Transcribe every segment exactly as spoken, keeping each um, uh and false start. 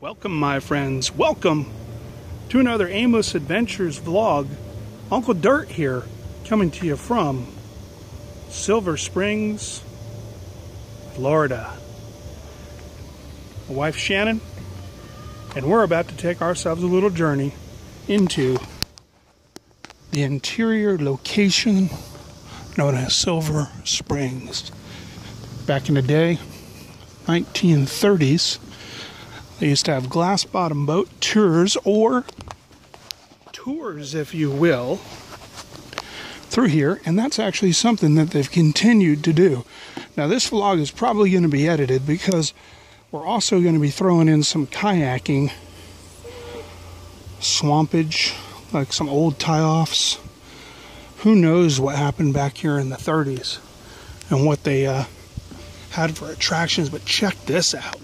Welcome, my friends. Welcome to another Aimless Adventures vlog. Uncle Dirt here, coming to you from Silver Springs, Florida. My wife Shannon, and we're about to take ourselves a little journey into the interior location known as Silver Springs. Back in the day, nineteen thirties, they used to have glass bottom boat tours, or tours if you will, through here, and that's actually something that they've continued to do. Now this vlog is probably going to be edited because we're also going to be throwing in some kayaking, swampage, like some old tie-offs. Who knows what happened back here in the thirties and what they uh, had for attractions, but check this out.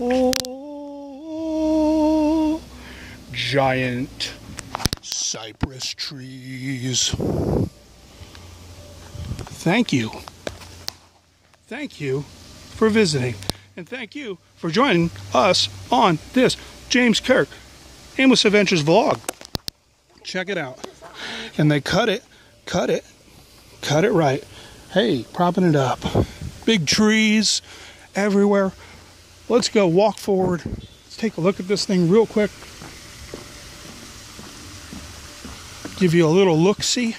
Oh, giant cypress trees. Thank you. Thank you for visiting. And thank you for joining us on this James Kirk Aimless Adventures vlog. Check it out. And they cut it, cut it, cut it right. Hey, propping it up. Big trees everywhere. Let's go walk forward. Let's take a look at this thing real quick. Give you a little look-see.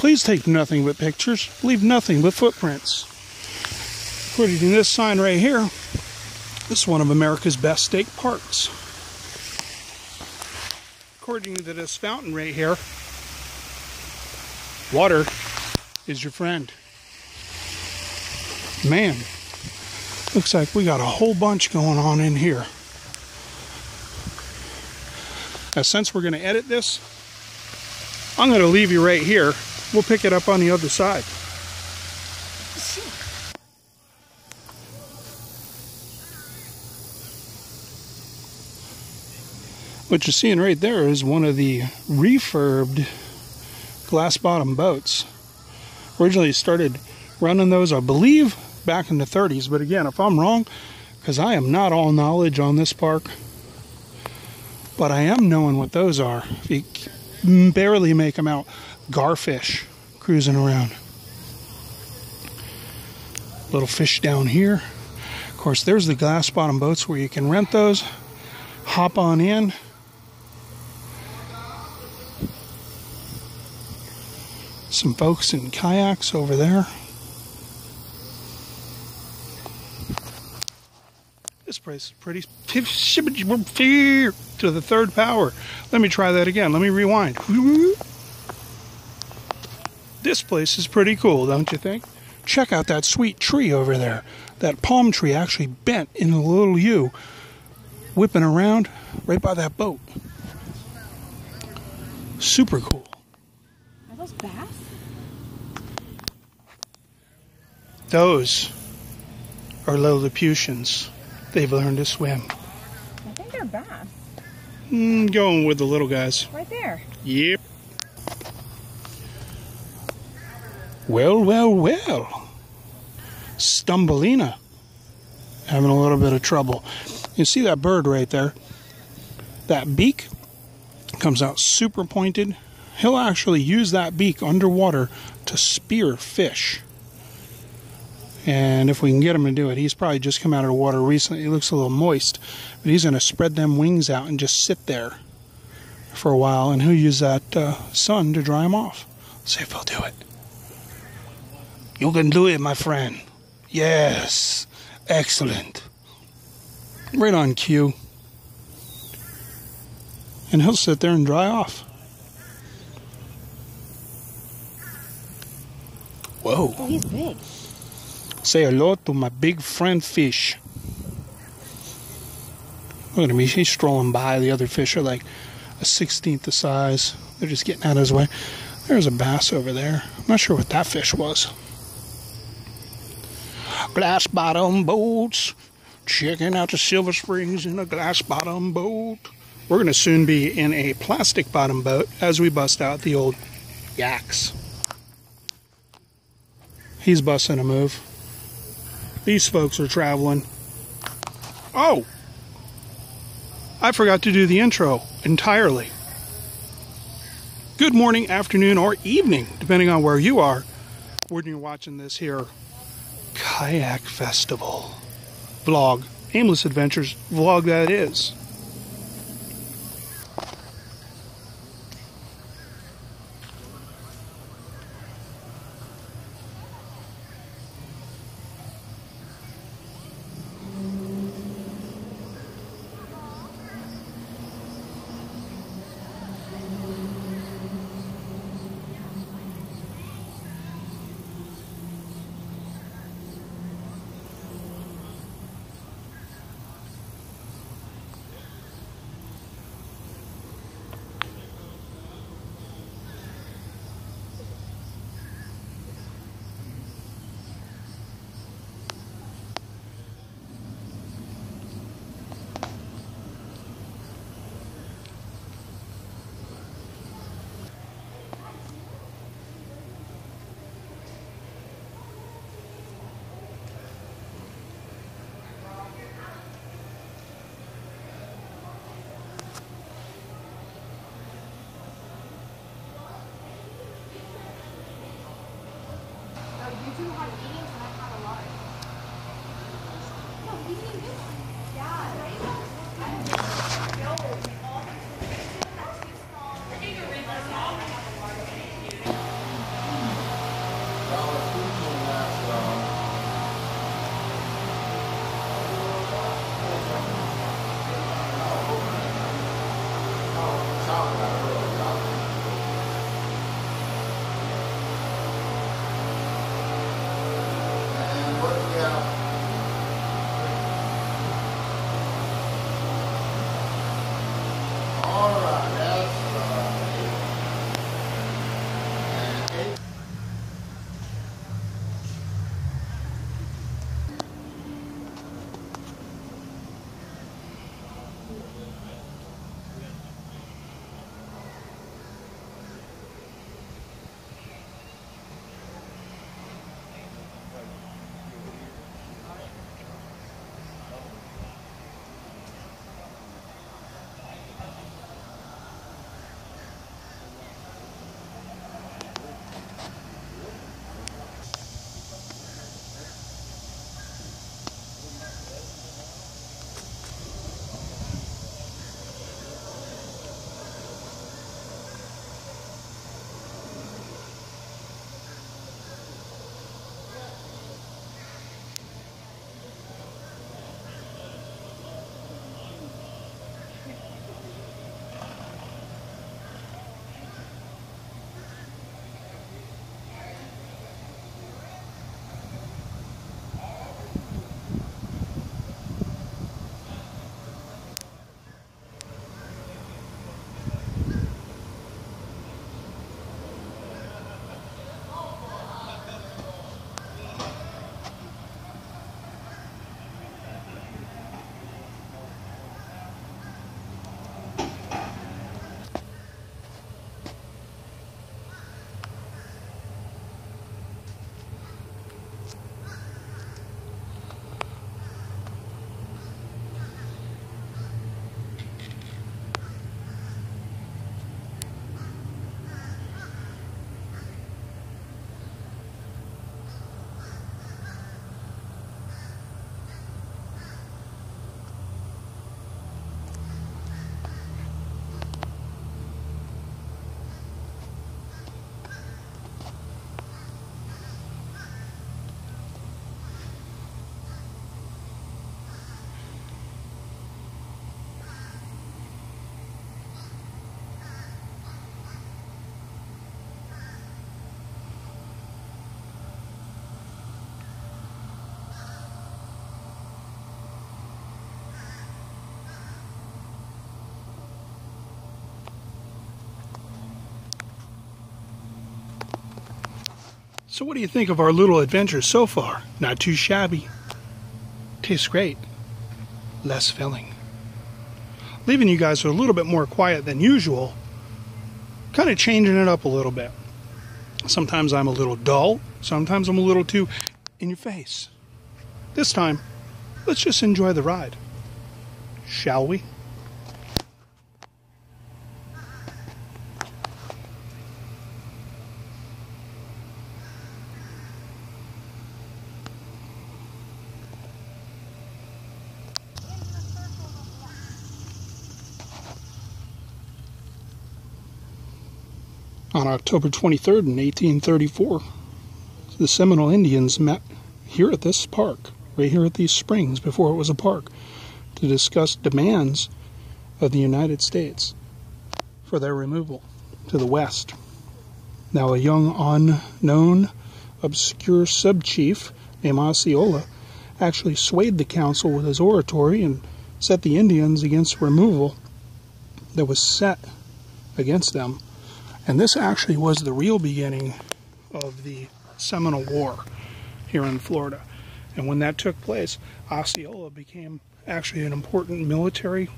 Please take nothing but pictures. Leave nothing but footprints. According to this sign right here, this is one of America's best state parks. According to this fountain right here, water is your friend. Man, looks like we got a whole bunch going on in here. Now, since we're going to edit this, I'm going to leave you right here. We'll pick it up on the other side. What you're seeing right there is one of the refurbed glass bottom boats. Originally started running those, I believe, back in the thirties, but again, if I'm wrong, because I am not all knowledge on this park, but I am knowing what those are. You barely make them out. Garfish cruising around, little fish down here. Of course, there's the glass bottom boats where you can rent those, hop on in. Some folks in kayaks over there. This place is pretty. To the third power. Let me try that again. Let me rewind. This place is pretty cool, don't you think? Check out that sweet tree over there. That palm tree actually bent in a little U, whipping around right by that boat. Super cool. Are those bass? Those are Lilliputians. They've learned to swim. I think they're bass. Mm, going with the little guys. Right there. Yep. Well, well, well. Stumbelina. Having a little bit of trouble. You see that bird right there? That beak comes out super pointed. He'll actually use that beak underwater to spear fish. And if we can get him to do it, he's probably just come out of the water recently. He looks a little moist, but he's going to spread them wings out and just sit there for a while, and he'll use that uh, sun to dry him off. Let's see if he'll do it. You can do it, my friend. Yes. Excellent. Right on cue. And he'll sit there and dry off. Whoa. Oh, he's big. Say hello to my big friend fish. Look at him, he's strolling by. The other fish are like a sixteenth the size. They're just getting out of his way. There's a bass over there. I'm not sure what that fish was. Glass bottom boats. Checking out the Silver Springs in a glass bottom boat. We're going to soon be in a plastic bottom boat as we bust out the old yaks. He's busting a move. These folks are traveling. Oh! I forgot to do the intro entirely. Good morning, afternoon, or evening, depending on where you are when you're watching this here kayak festival vlog. Aimless Adventures vlog that is. So what do you think of our little adventure so far? Not too shabby. Tastes great. Less filling. Leaving you guys with a little bit more quiet than usual. Kind of changing it up a little bit. Sometimes I'm a little dull. Sometimes I'm a little too in your face. This time, let's just enjoy the ride, shall we? On October twenty-third in eighteen thirty-four, the Seminole Indians met here at this park, right here at these springs, before it was a park, to discuss demands of the United States for their removal to the west. Now, a young, unknown, obscure sub-chief named Osceola actually swayed the council with his oratory and set the Indians against removal that was set against them. And this actually was the real beginning of the Seminole War here in Florida. And when that took place, Osceola became actually an important military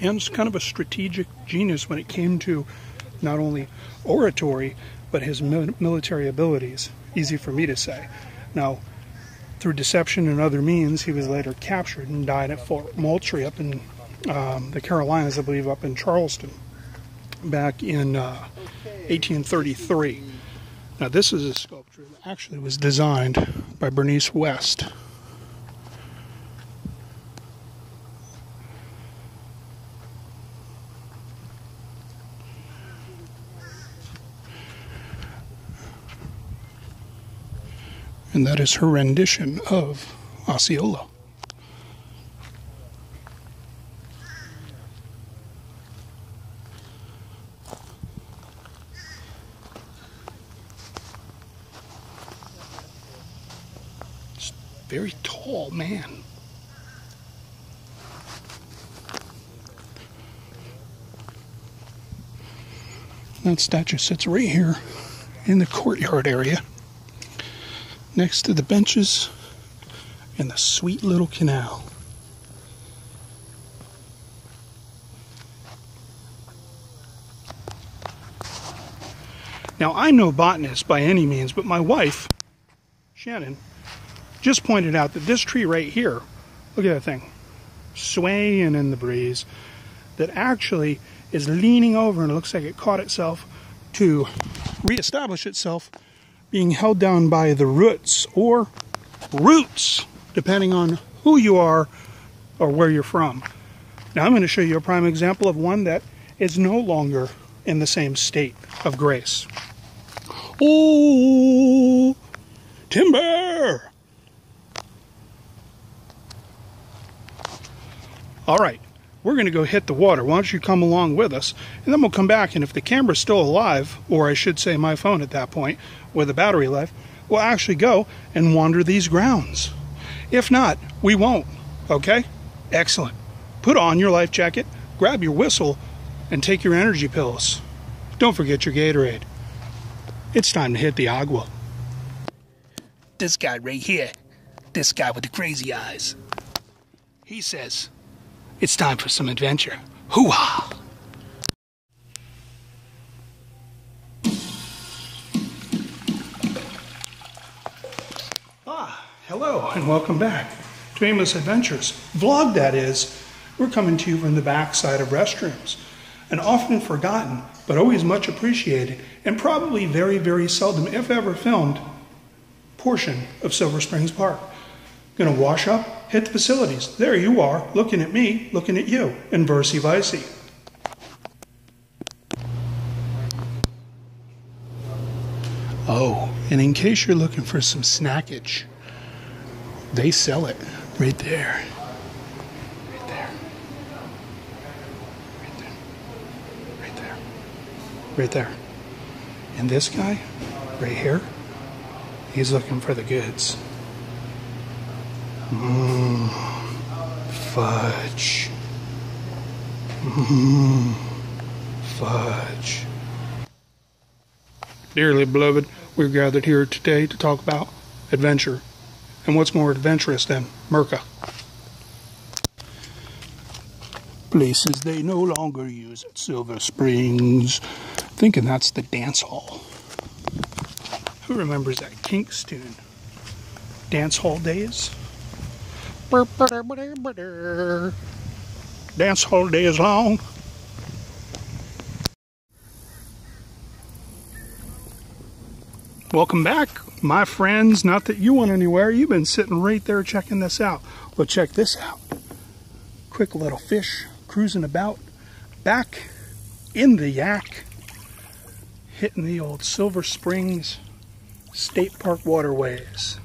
and kind of a strategic genius when it came to not only oratory, but his military abilities. Easy for me to say. Now, through deception and other means, he was later captured and died at Fort Moultrie up in um, the Carolinas, I believe, up in Charleston, back in uh, eighteen thirty-three. Now, this is a sculpture that actually was designed by Bernice West. And that is her rendition of Osceola. Very tall man. That statue sits right here in the courtyard area next to the benches and the sweet little canal. Now, I'm no botanist by any means, but my wife, Shannon, just pointed out that this tree right here, look at that thing, swaying in the breeze, that actually is leaning over and it looks like it caught itself to reestablish itself, being held down by the roots or roots, depending on who you are or where you're from. Now, I'm going to show you a prime example of one that is no longer in the same state of grace. Oh, timber! All right, we're going to go hit the water. Why don't you come along with us? And then we'll come back, and if the camera's still alive, or I should say my phone at that point, with a battery life, we'll actually go and wander these grounds. If not, we won't, okay? Excellent. Put on your life jacket, grab your whistle, and take your energy pills. Don't forget your Gatorade. It's time to hit the agua. This guy right here, this guy with the crazy eyes, he says, it's time for some adventure. Hoo-ha! Ah, hello and welcome back to Aimless Adventures. Vlog, that is. We're coming to you from the backside of restrooms. An often forgotten, but always much appreciated, and probably very, very seldom, if ever filmed, portion of Silver Springs Park. Gonna wash up, hit the facilities. There you are, looking at me, looking at you, and versi-vicey. Oh, and in case you're looking for some snackage, they sell it right there. Right there. Right there. Right there. Right there. And this guy, right here, he's looking for the goods. Mmm, fudge. Mmm, fudge. Dearly beloved, we're gathered here today to talk about adventure. And what's more adventurous than Merca? Places they no longer use at Silver Springs. Thinking that's the dance hall. Who remembers that Kingston dance hall days? Dance hall days long. Welcome back, my friends. Not that you went anywhere. You've been sitting right there checking this out. Well, check this out. Quick little fish cruising about back in the yak, hitting the old Silver Springs State Park waterways.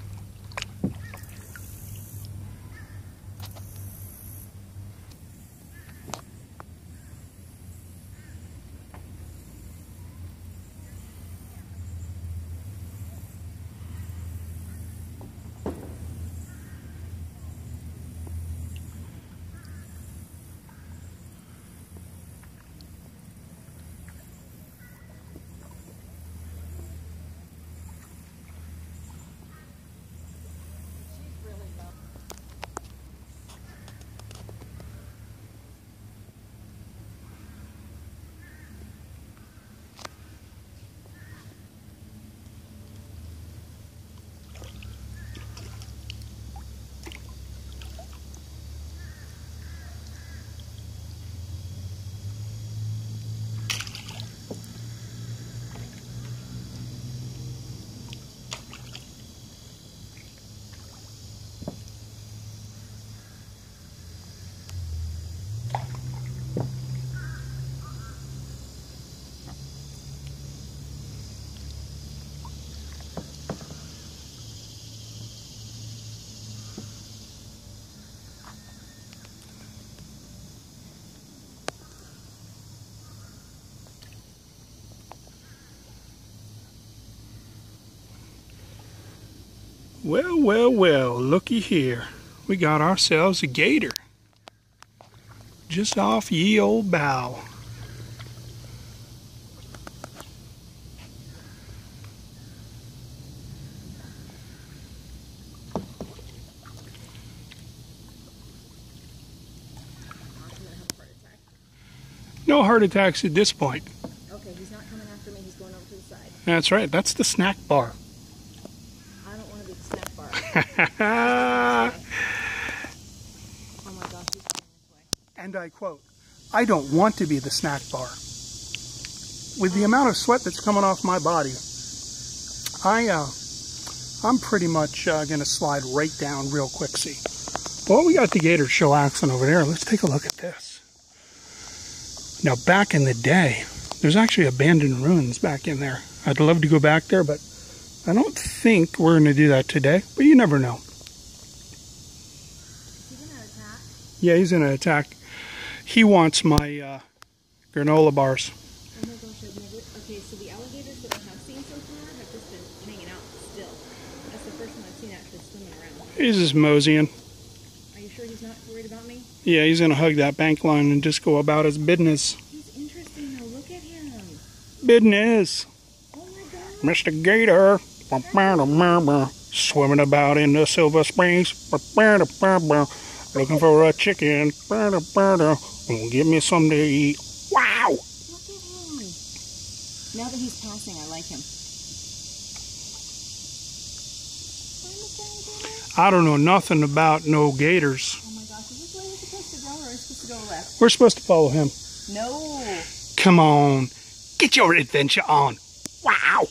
Well, well, well, looky here. We got ourselves a gator. Just off ye old bow. No heart attacks at this point. Okay, he's not coming after me, he's going over to the side. That's right, that's the snack bar. And I quote, "I don't want to be the snack bar. With the amount of sweat that's coming off my body, I, uh, I'm pretty much uh, going to slide right down real quick." See, well, we got the gator chillaxing over there. Let's take a look at this. Now, back in the day, there's actually abandoned ruins back in there. I'd love to go back there, but I don't think we're going to do that today, but you never know. He's going to attack? Yeah, he's going to attack. He wants my uh, granola bars. Oh my gosh, I've never... Okay, so the alligators that I have seen so far have just been hanging out still. That's the first one I've seen actually swimming around. He's just moseying. Are you sure he's not worried about me? Yeah, he's going to hug that bank line and just go about his business. He's interesting though. Look at him. Business. Oh my gosh. Mister Gator. Swimming about in the Silver Springs, looking for a chicken. Give me something to eat. Wow! Look at him. Now that he's passing, I like him. I don't know nothing about no gators. Oh my gosh, is this where we're supposed to go, or are we supposed to go left? We're supposed to follow him. No. Come on, get your adventure on. Wow!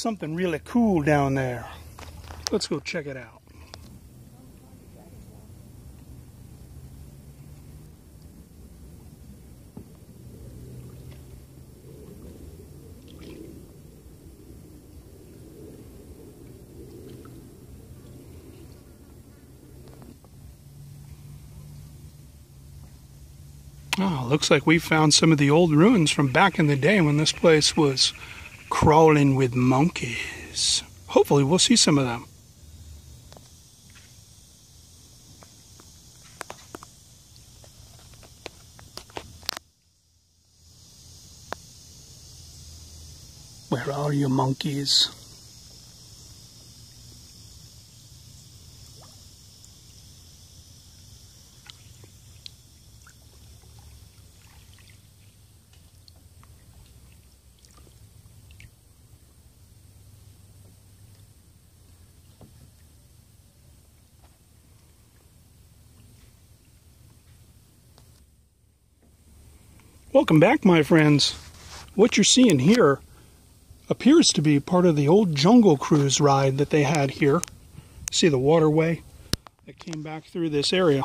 something really cool down there. Let's go check it out. Oh, looks like we found some of the old ruins from back in the day when this place was crawling with monkeys. Hopefully we'll see some of them. Where are you, monkeys? Welcome back, my friends. What you're seeing here appears to be part of the old Jungle Cruise ride that they had here. See the waterway that came back through this area.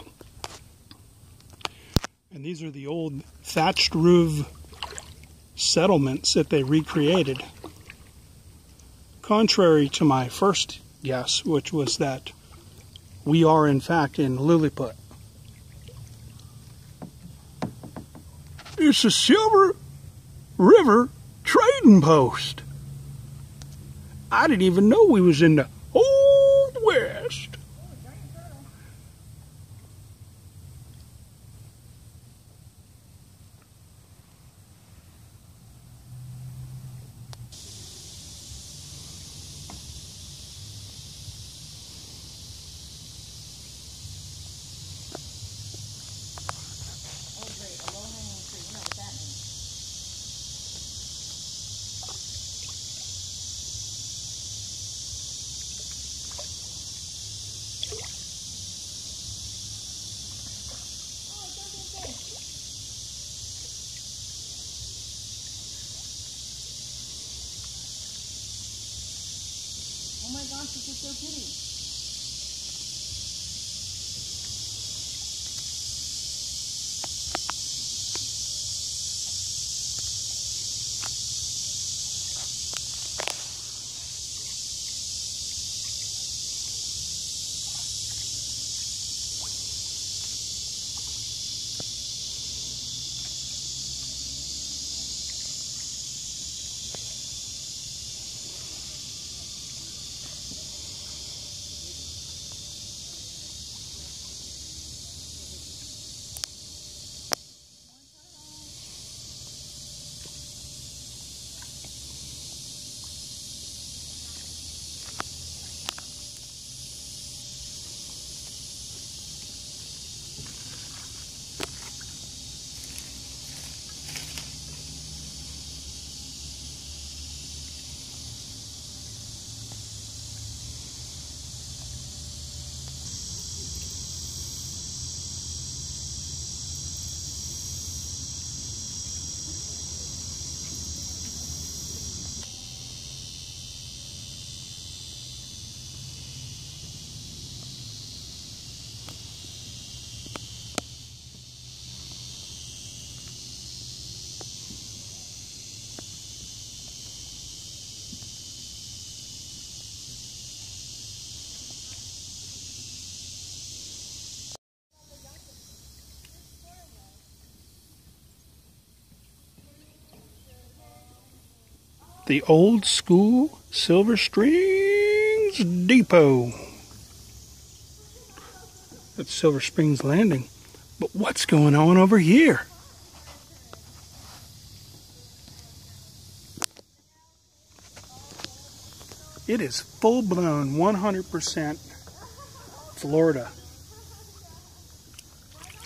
And these are the old thatched roof settlements that they recreated. Contrary to my first guess, which was that we are in fact in Lilliput. It's a Silver River trading post. I didn't even know we was in the Old West. So pretty. The old school Silver Springs Depot. That's Silver Springs Landing. But what's going on over here? It is full-blown one hundred percent Florida.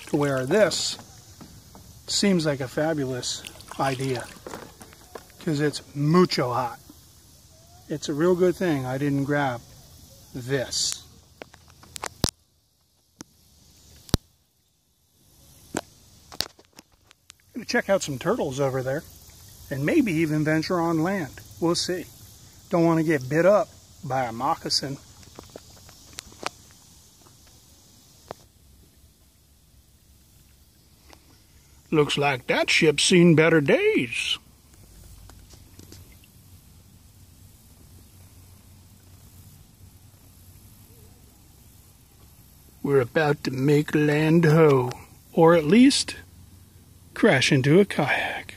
To where this seems like a fabulous idea. Because it's mucho hot. It's a real good thing I didn't grab this. I'm going to check out some turtles over there and maybe even venture on land. We'll see. Don't want to get bit up by a moccasin. Looks like that ship's seen better days. We're about to make land ho, or at least crash into a kayak.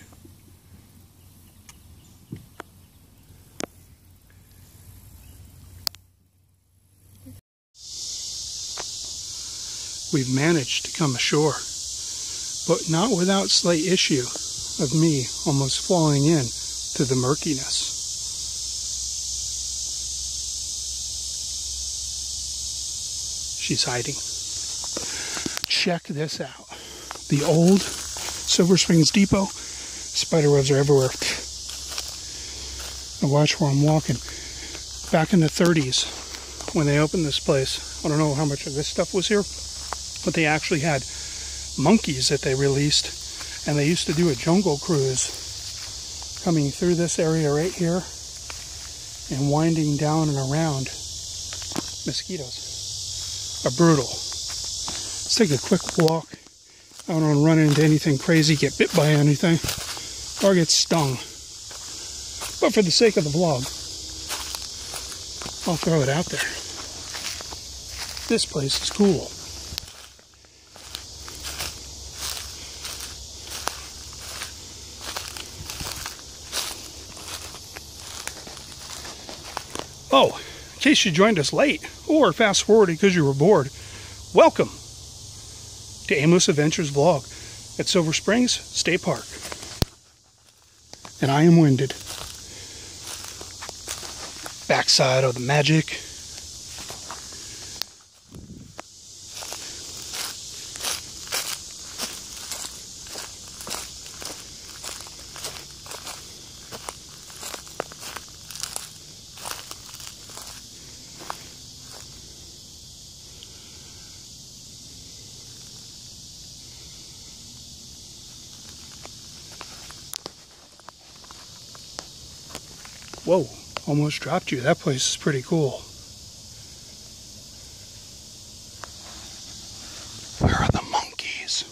We've managed to come ashore, but not without slight issue of me almost falling in to the murkiness. She's hiding. Check this out. The old Silver Springs Depot. Spiderwebs are everywhere. And watch where I'm walking. Back in the thirties, when they opened this place, I don't know how much of this stuff was here, but they actually had monkeys that they released, and they used to do a jungle cruise coming through this area right here and winding down and around. Mosquitoes are brutal. Let's take a quick walk. I don't want to run into anything crazy, get bit by anything, or get stung. But for the sake of the vlog, I'll throw it out there. This place is cool. Oh, in case you joined us late, or fast forwarded because you were bored, welcome to Aimless Adventures Vlog at Silver Springs State Park. And I am winded. Backside of the magic. Whoa, almost dropped you. That place is pretty cool. Where are the monkeys?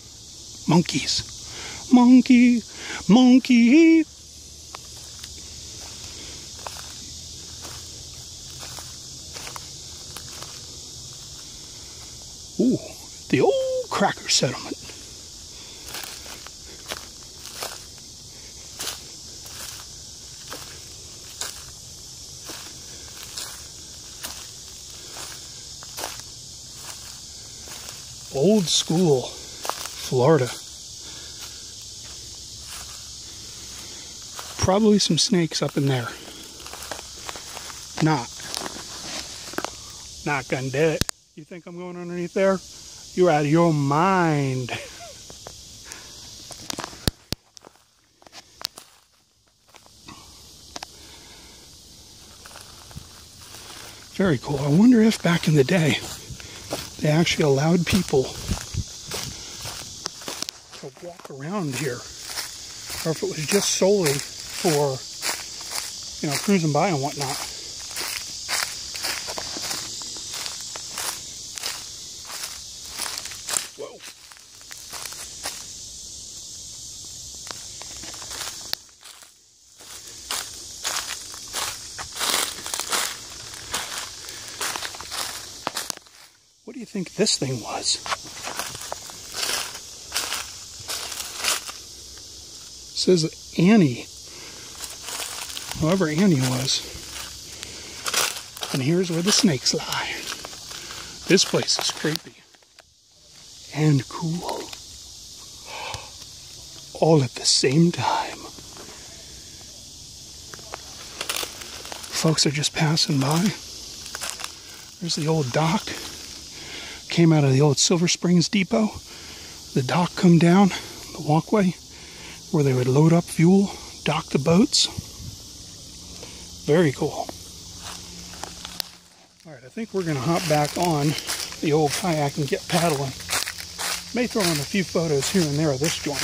Monkeys. Monkey, monkey. Ooh, the old cracker settlement. Old school Florida. Probably some snakes up in there. Not. Not gonna do it. You think I'm going underneath there? You're out of your mind. Very cool. I wonder if back in the day they actually allowed people to walk around here, or if it was just solely for, you know, cruising by and whatnot. Whoa. What do you think this thing was? It says Annie. However Annie was. And here's where the snakes lie. This place is creepy. And cool. All at the same time. Folks are just passing by. There's the old dock. Came out of the old Silver Springs Depot. The dock come down, the walkway, where they would load up fuel, dock the boats. Very cool. All right, I think we're gonna hop back on the old kayak and get paddling. May throw in a few photos here and there of this joint.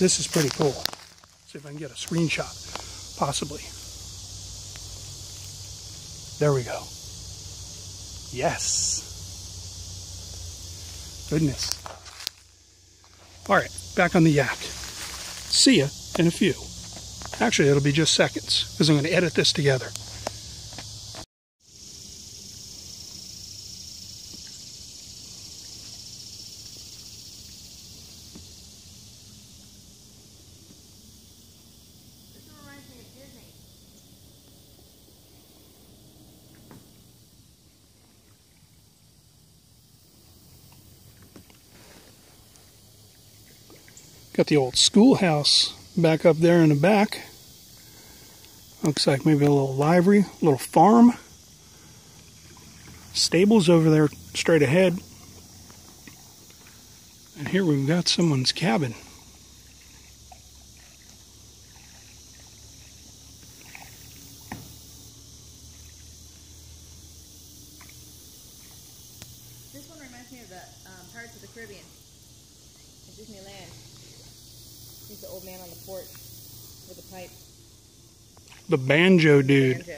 This is pretty cool. See if I can get a screenshot, possibly. There we go. Yes. Goodness. All right, back on the yak. See ya in a few. Actually, it'll be just seconds because I'm going to edit this together. Got the old schoolhouse back up there in the back. Looks like maybe a little livery, a little farm. Stables over there straight ahead. And here we've got someone's cabin. This one reminds me of the um, Pirates of the Caribbean. It's Disneyland. He's the old man on the porch with the pipe. The banjo dude. The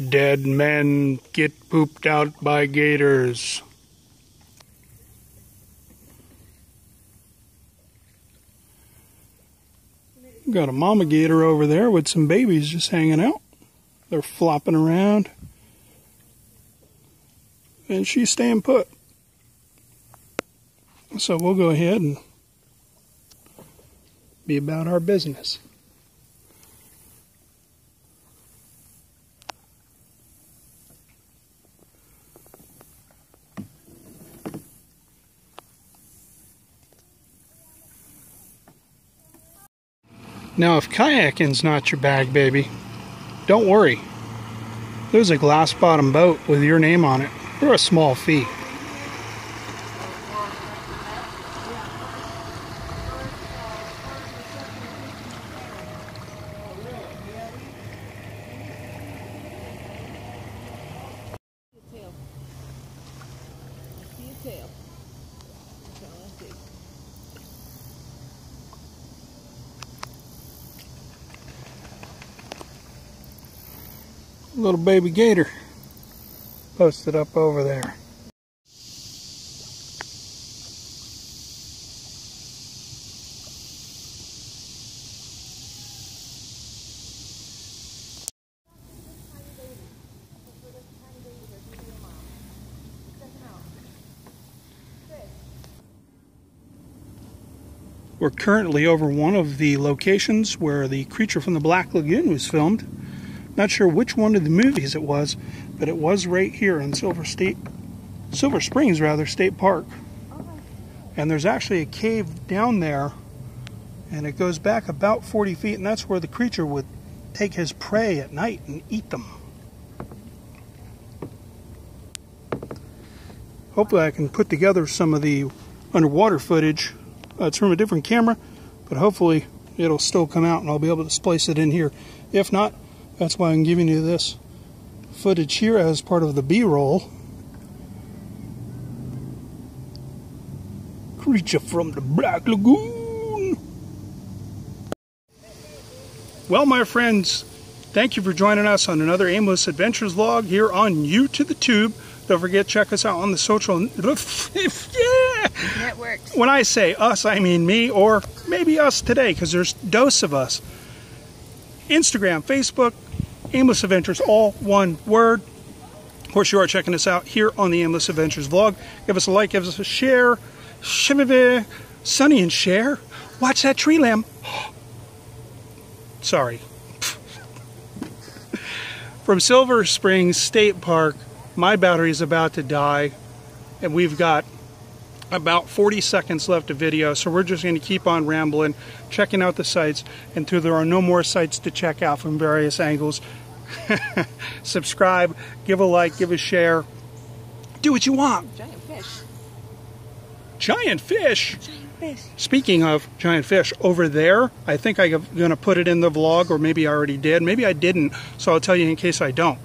banjo. Dead men get pooped out by gators. We've got a mama gator over there with some babies just hanging out. They're flopping around. And she's staying put. So we'll go ahead and be about our business. Now, if kayaking's not your bag, baby, don't worry. There's a glass bottom boat with your name on it for a small fee. Little baby gator posted up over there. We're currently over one of the locations where the Creature from the Black Lagoon was filmed. Not sure which one of the movies it was, but it was right here in Silver State, Silver Springs rather, State Park. And there's actually a cave down there, and it goes back about forty feet, and that's where the creature would take his prey at night and eat them. Hopefully I can put together some of the underwater footage. Uh, it's from a different camera, but hopefully it'll still come out and I'll be able to splice it in here. If not, that's why I'm giving you this footage here as part of the B-roll. Creature from the Black Lagoon. Well, my friends, thank you for joining us on another Aimless Adventures vlog here on You to the Tube. Don't forget, check us out on the social yeah. networks. When I say us, I mean me, or maybe us today, because there's a dose of us. Instagram, Facebook, Aimless Adventures, all one word. Of course, you are checking us out here on the Aimless Adventures vlog. Give us a like, give us a share. Shimmy, Sunny and share. Watch that tree limb. Sorry. From Silver Springs State Park, my battery's about to die, and we've got about forty seconds left of video, so we're just going to keep on rambling, checking out the sites, and till there are no more sites to check out from various angles, subscribe, give a like, give a share, do what you want. Giant fish. Giant fish? Giant fish. Speaking of giant fish, over there, I think I'm going to put it in the vlog, or maybe I already did, maybe I didn't, so I'll tell you in case I don't.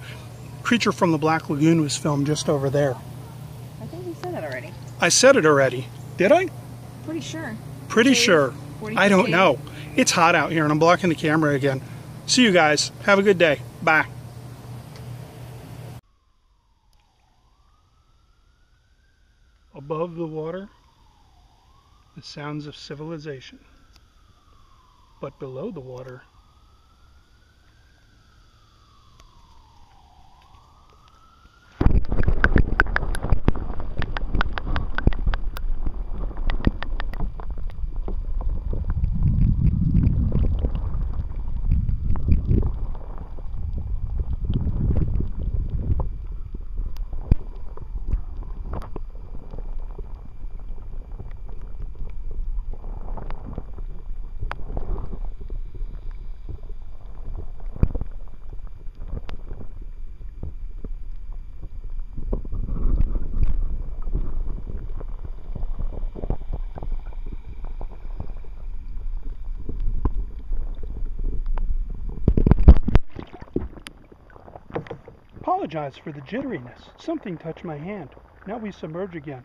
Creature from the Black Lagoon was filmed just over there. I think you said that already. I said it already. Did I? Pretty sure. Pretty sure. I don't know. It's hot out here and I'm blocking the camera again. See you guys. Have a good day. Bye. Above the water, the sounds of civilization, but below the water, I apologize for the jitteriness. Something touched my hand. Now we submerge again.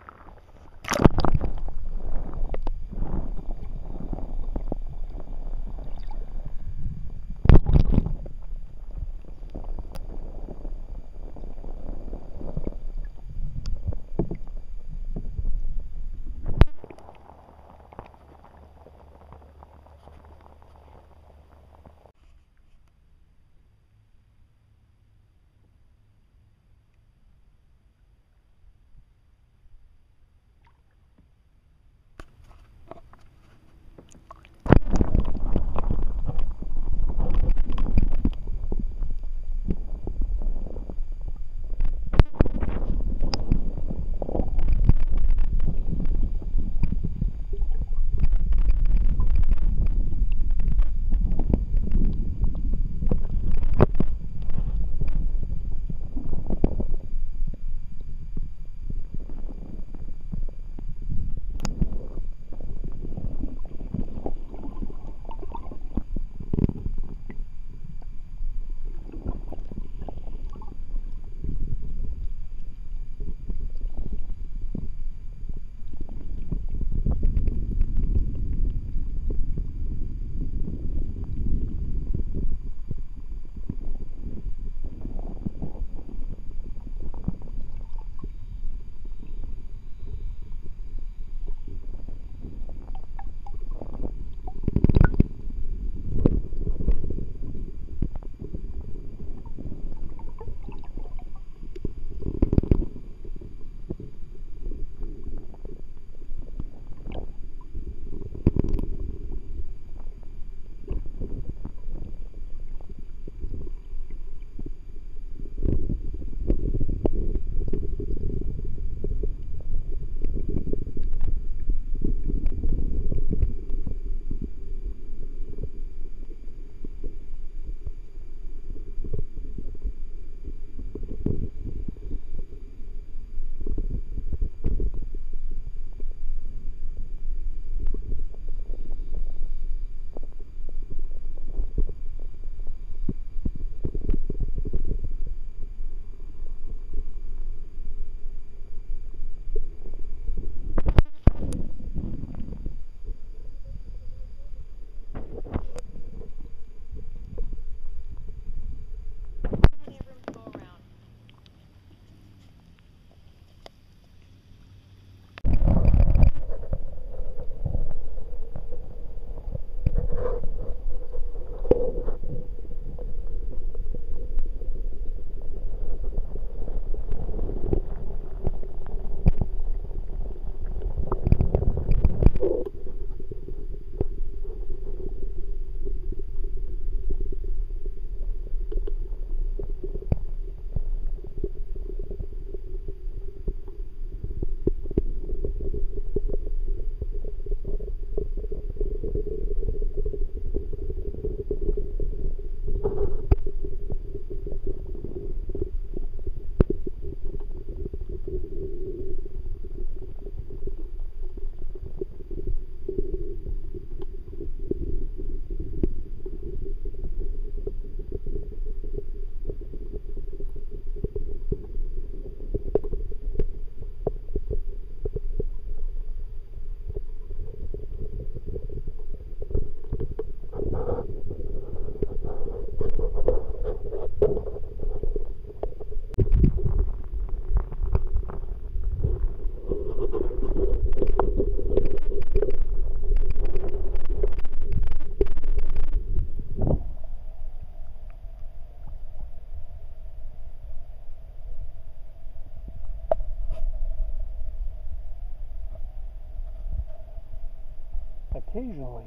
occasionally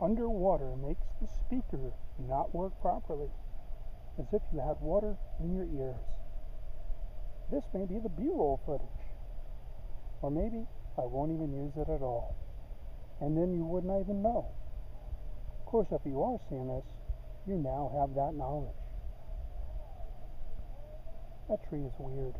underwater makes the speaker not work properly, as if you had water in your ears. This may be the B-roll footage, or maybe I won't even use it at all, and then you wouldn't even know. Of course, if you are seeing this, you now have that knowledge. That tree is weird.